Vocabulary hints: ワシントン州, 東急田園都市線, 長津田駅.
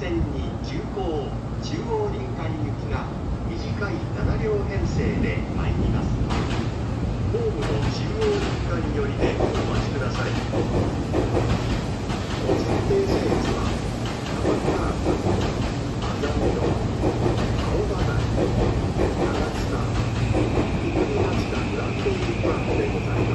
線に急行、中央臨海行きが短い7両編成で参ります。ホームの中央臨海寄りでお待ちください。設定性別は青葉台、長津田、国立グランドインパークでございます。